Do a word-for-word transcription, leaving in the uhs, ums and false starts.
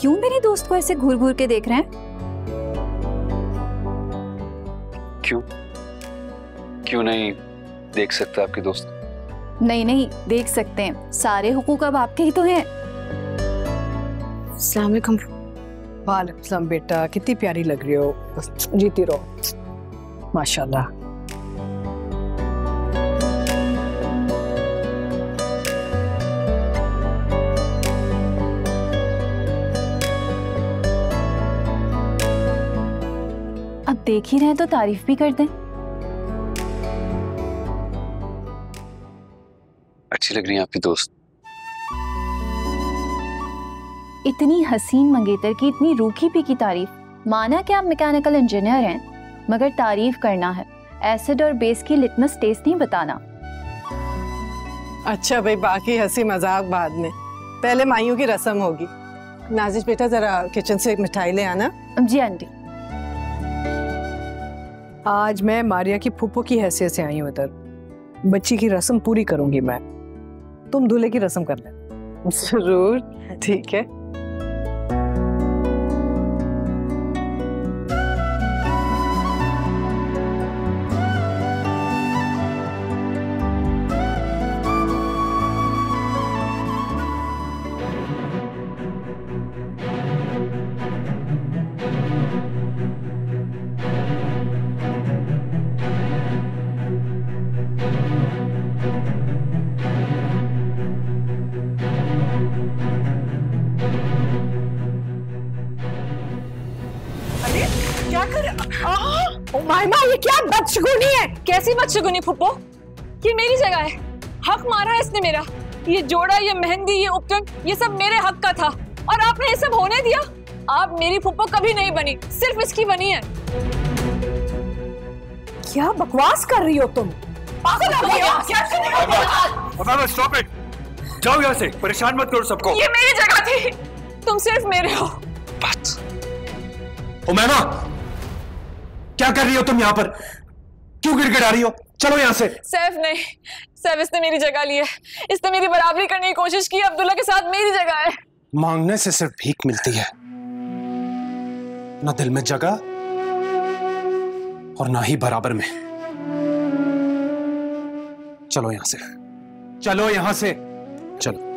क्यों मेरे दोस्त को ऐसे घूर घूर के देख रहे हैं? क्यों क्यों नहीं देख सकता आपके दोस्त? नहीं नहीं देख सकते हैं, सारे हुकूक अब आपके ही तो हैं। अस्सलाम वालेकुम। वालेकुम सलाम बेटा, कितनी प्यारी लग रही हो, जीती रहो माशाल्लाह। अब देख ही रहे तो तारीफ भी कर दें। अच्छी लग रही है आपकी दोस्त। इतनी हसीन मंगेतर की, इतनी रूखी पी की तारीफ, माना कि आप मैकेनिकल इंजीनियर हैं मगर तारीफ करना है, एसिड और बेस की लिटमस टेस्ट नहीं बताना। अच्छा भाई, बाकी हंसी मजाक बाद में, पहले माइयों की रस्म होगी। नाजिश बेटा जरा किचन से मिठाई ले आना। जी आंटी। आज मैं मारिया की फूफो की हैसियत से आई हूँ इधर, बच्ची की रस्म पूरी करूंगी मैं, तुम दूल्हे की रस्म कर ले। जरूर, ठीक है। कैसी बदशगुनी फुप्पो, ये मेरी जगह है, हक मारा है इसने मेरा। ये जोड़ा, ये मेहंदी, ये उपकरण, ये सब मेरे हक का था और आपने ये सब होने दिया। आप मेरी फुप्पो कभी नहीं बनी, सिर्फ इसकी बनी है। क्या बकवास कर रही हो तुम? स्टॉप इट, जाओ यहाँ से, परेशान मत करो सबको। ये मेरी जगह थी, तुम सिर्फ मेरे हो। उमैमा, क्या कर रही हो तुम यहाँ पर? क्यों गिड़गिड़ा रही हो? चलो यहाँ से। सैफ नहीं, सैफ इसने मेरी जगह ली है, इसने मेरी बराबरी करने की कोशिश की, अब्दुल्ला के साथ मेरी जगह है। मांगने से सिर्फ भीख मिलती है, ना दिल में जगह और ना ही बराबर में। चलो यहाँ से, चलो यहाँ से, चलो।